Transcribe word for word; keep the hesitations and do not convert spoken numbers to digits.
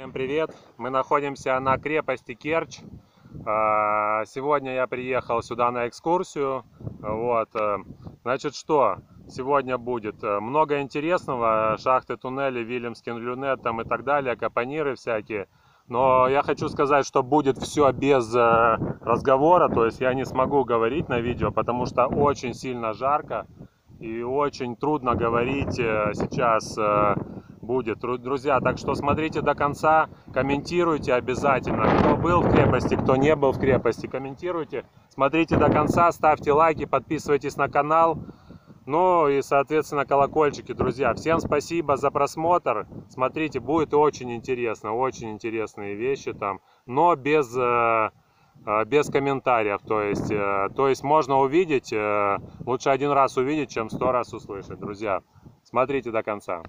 Всем привет! Мы находимся на крепости Керчь. Сегодня я приехал сюда на экскурсию. Вот. Значит, что сегодня будет? Много интересного. Шахты, туннели, Вильямский-Люнет там и так далее, капониры всякие. Но я хочу сказать, что будет все без разговора. То есть я не смогу говорить на видео, потому что очень сильно жарко и очень трудно говорить сейчас. Будет, друзья, так что смотрите до конца, комментируйте обязательно, кто был в крепости, кто не был в крепости, комментируйте, смотрите до конца, ставьте лайки, подписывайтесь на канал, ну и, соответственно, колокольчики, друзья. Всем спасибо за просмотр, смотрите, будет очень интересно, очень интересные вещи там, но без, без комментариев, то есть, то есть можно увидеть, лучше один раз увидеть, чем сто раз услышать, друзья, смотрите до конца.